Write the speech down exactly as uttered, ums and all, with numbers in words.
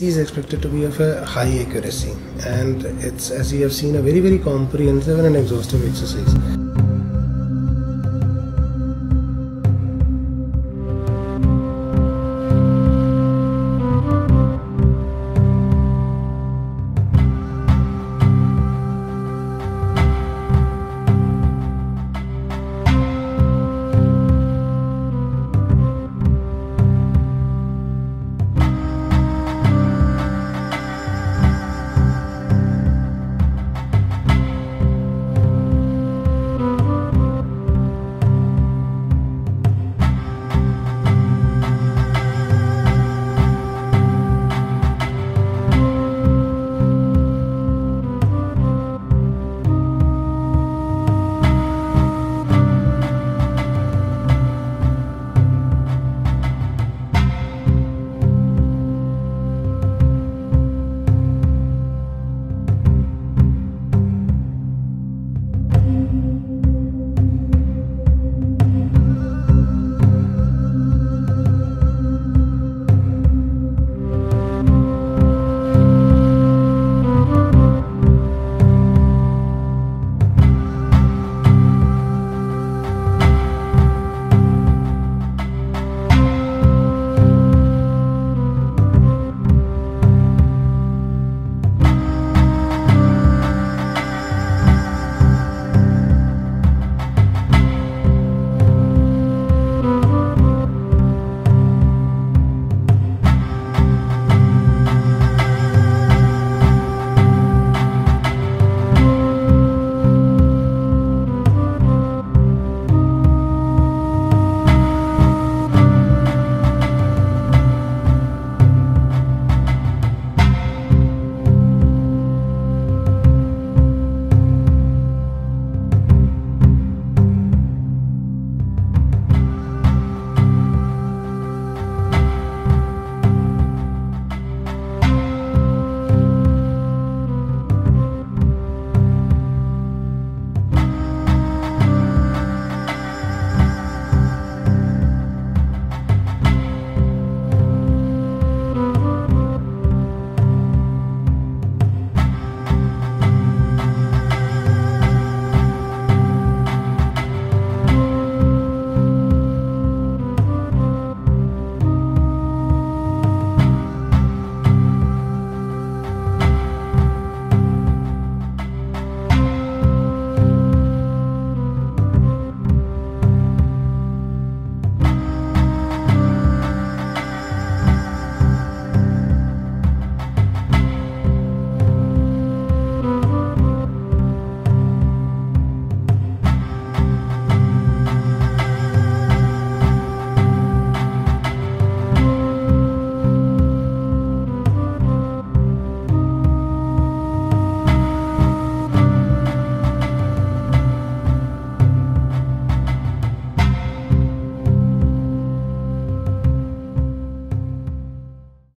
Is expected to be of a high accuracy, and it's, as you have seen, a very very comprehensive and an exhaustive exercise.